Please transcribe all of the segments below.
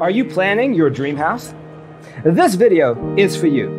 Are you planning your dream house? This video is for you.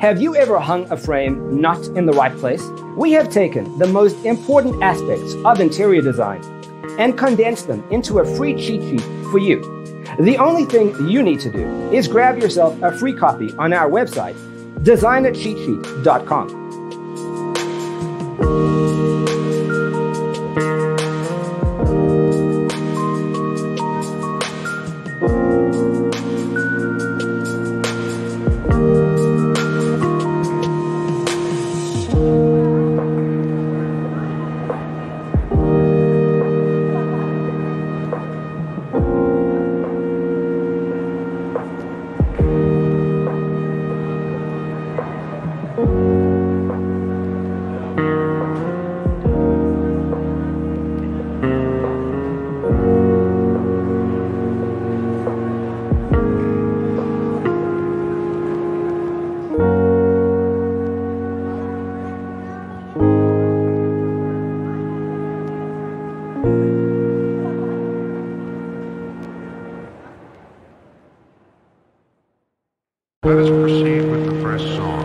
Have you ever hung a frame not in the right place? We have taken the most important aspects of interior design and condensed them into a free cheat sheet for you. The only thing you need to do is grab yourself a free copy on our website, designacheatsheet.com. Let us proceed with the first song.